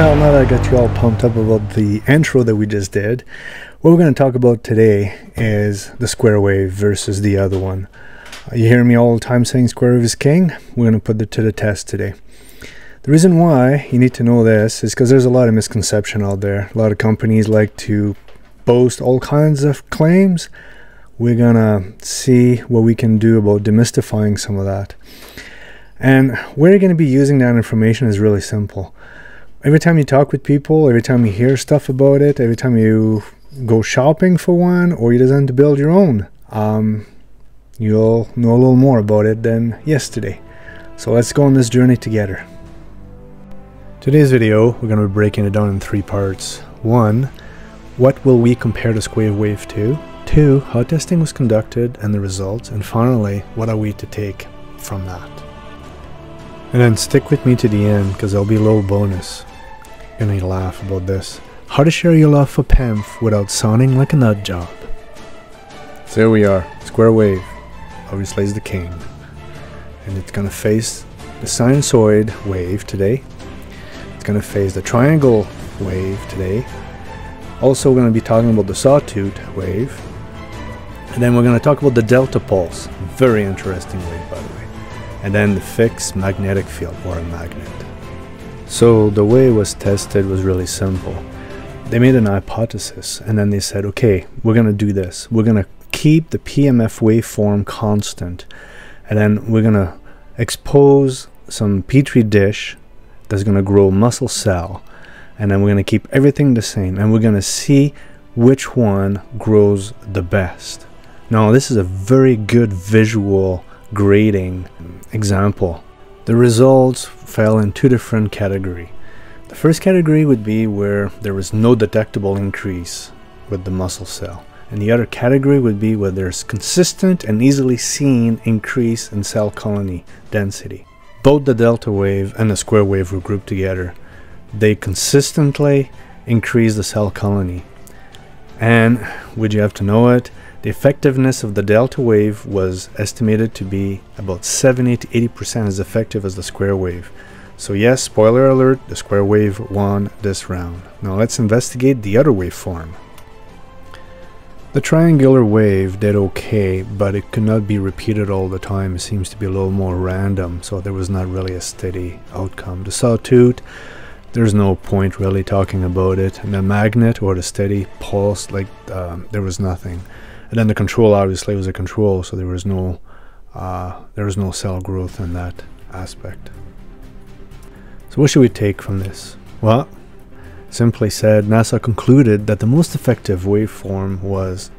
Well, now that I got you all pumped up about the intro that we just did, what we're going to talk about today is the square wave versus the other one. You hear me all the time saying square wave is king. We're going to put that to the test today. The reason why you need to know this is because there's a lot of misconception out there. A lot of companies like to boast all kinds of claims. We're going to see what we can do about demystifying some of that. And where you're going to be using that information is really simple. Every time you talk with people, every time you hear stuff about it, every time you go shopping for one or you decide to build your own, you'll know a little more about it than yesterday. So let's go on this journey together. Today's video, we're going to be breaking it down in three parts. One, what will we compare the square wave to? Two, how testing was conducted and the results. And finally, what are we to take from that? And then stick with me to the end because there'll be a little bonus. You're gonna laugh about this. How to share your love for PEMF without sounding like a nut job. So here we are, square wave. Obviously is the king. And it's gonna face the sinusoid wave today. It's gonna face the triangle wave today. Also, we're gonna be talking about the sawtooth wave. And then we're gonna talk about the delta pulse. Very interesting wave, by the way. And then the fixed magnetic field, or a magnet. So the way it was tested was really simple. They made an hypothesis and then they said, okay, we're gonna do this. We're gonna keep the PEMF waveform constant. And then we're gonna expose some petri dish that's gonna grow muscle cell. And then we're gonna keep everything the same. And we're gonna see which one grows the best. Now this is a very good visual grading example. The results fell in two different categories. The first category would be where there was no detectable increase with the muscle cell, and the other category would be where there's consistent and easily seen increase in cell colony density. Both the delta wave and the square wave were grouped together. They consistently increase the cell colony, and would you have to know it, the effectiveness of the delta wave was estimated to be about 70 to 80% as effective as the square wave. So yes, spoiler alert, the square wave won this round. Now let's investigate the other waveform. The triangular wave did okay, but it could not be repeated all the time. It seems to be a little more random, so there was not really a steady outcome. The sawtooth, there's no point really talking about it. And the magnet or the steady pulse, like there was nothing. And then the control obviously was a control, so there was no cell growth in that aspect. So what should we take from this? Well, simply said, NASA concluded that the most effective waveform was,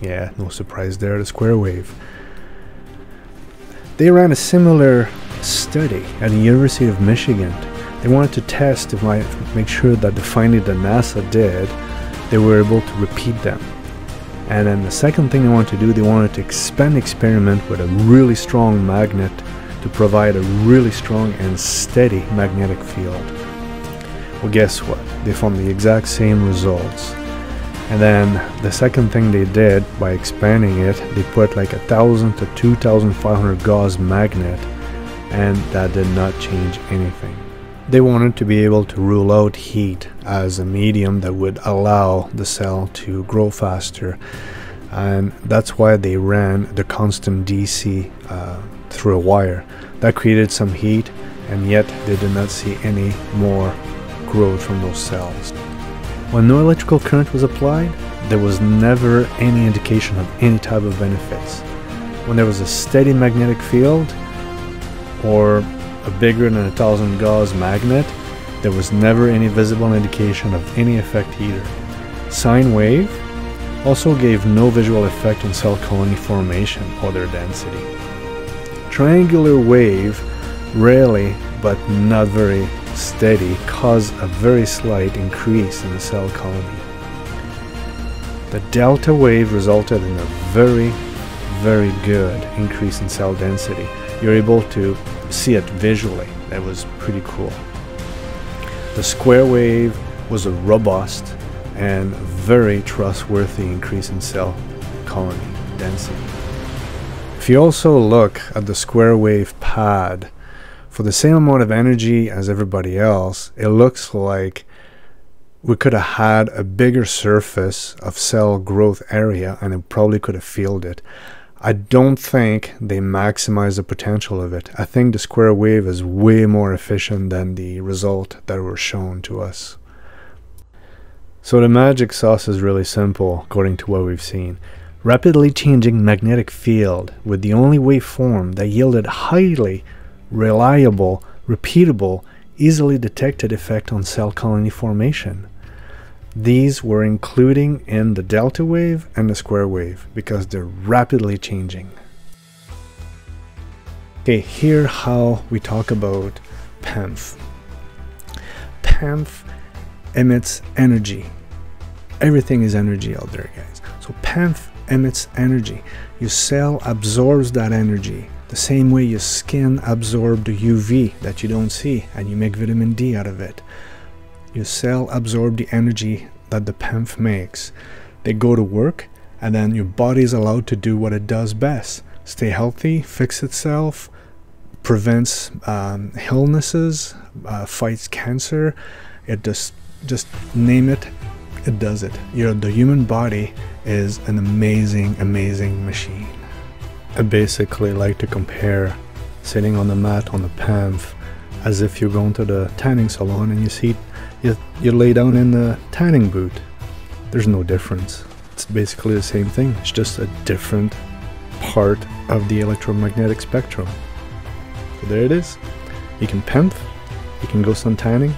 yeah, no surprise there, the square wave. They ran a similar study at the University of Michigan. They wanted to test if make sure that the findings that NASA did, they were able to repeat them. And then the second thing they wanted to do, they wanted to experiment with a really strong magnet to provide a really strong and steady magnetic field. Well, guess what? They found the exact same results. And then the second thing they did, by expanding it, they put like 1,000 to 2,500 gauss magnet, and that did not change anything. They wanted to be able to rule out heat as a medium that would allow the cell to grow faster, and that's why they ran the constant DC through a wire. That created some heat, and yet they did not see any more growth from those cells. When no electrical current was applied, there was never any indication of any type of benefits. When there was a steady magnetic field, or a bigger than 1,000 gauss magnet, there was never any visible indication of any effect either. Sine wave also gave no visual effect on cell colony formation or their density. Triangular wave rarely, but not very steady, caused a very slight increase in the cell colony. The delta wave resulted in a very good increase in cell density. You're able to see it visually. That was pretty cool. The square wave was a robust and very trustworthy increase in cell colony density. If you also look at the square wave pad for the same amount of energy as everybody else, it looks like we could have had a bigger surface of cell growth area and it probably could have filled it. I don't think they maximize the potential of it. I think the square wave is way more efficient than the result that were shown to us. So the magic sauce is really simple according to what we've seen. Rapidly changing magnetic field with the only waveform that yielded highly reliable, repeatable, easily detected effect on cell colony formation. These were including in the delta wave and the square wave because they're rapidly changing. Okay, here how we talk about PEMF. PEMF emits energy. Everything is energy out there, guys. So PEMF emits energy. Your cell absorbs that energy the same way your skin absorbs the UV that you don't see and you make vitamin D out of it. Your cell absorbs the energy that the PEMF makes. They go to work and then your body is allowed to do what it does best. Stay healthy, fix itself, prevents illnesses, fights cancer. It just name it, it does it. You know, the human body is an amazing, amazing machine. I basically like to compare sitting on the mat on the PEMF as if you're going to the tanning salon and you see you lay down in the tanning booth. There's no difference. It's basically the same thing. It's just a different part of the electromagnetic spectrum. So there it is. You can PEMF, you can go sun tanning.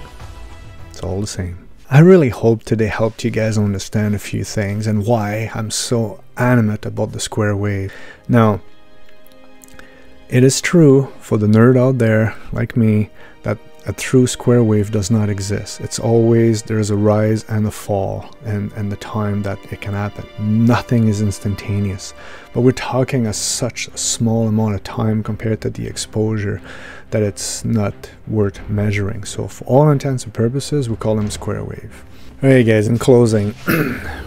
It's all the same. I really hope today helped you guys understand a few things and why I'm so animate about the square wave. Now, it is true for the nerd out there like me that a true square wave does not exist. It's always, there's a rise and a fall and the time that it can happen. Nothing is instantaneous, but we're talking as such a small amount of time compared to the exposure that it's not worth measuring. So for all intents and purposes, we call them square wave. All right, guys, in closing,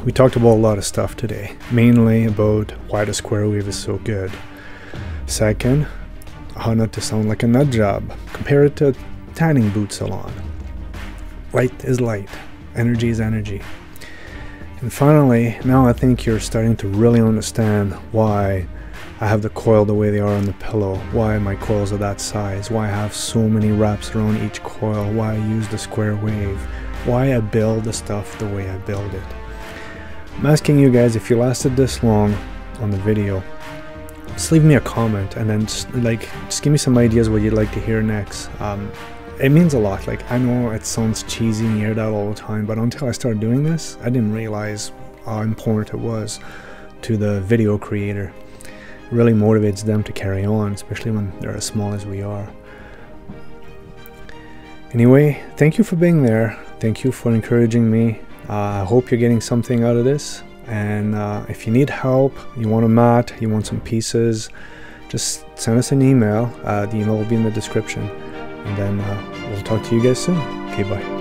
we talked about a lot of stuff today, mainly about why the square wave is so good. Second, how not to sound like a nut job. Compare it to tanning booth salon. Light is light. Energy is energy. And finally, now I think you're starting to really understand why I have the coil the way they are on the pillow, why my coils are that size, why I have so many wraps around each coil, why I use the square wave, why I build the stuff the way I build it. I'm asking you guys, if you lasted this long on the video, just leave me a comment and then just give me some ideas what you'd like to hear next. It means a lot. Like, I know it sounds cheesy and you hear that all the time, but until I started doing this, I didn't realize how important it was to the video creator. It really motivates them to carry on, especially when they're as small as we are. Anyway, thank you for being there. Thank you for encouraging me. I hope you're getting something out of this. And if you need help, you want a mat, you want some pieces, just send us an email. The email will be in the description. And then we'll talk to you guys soon. Okay, bye.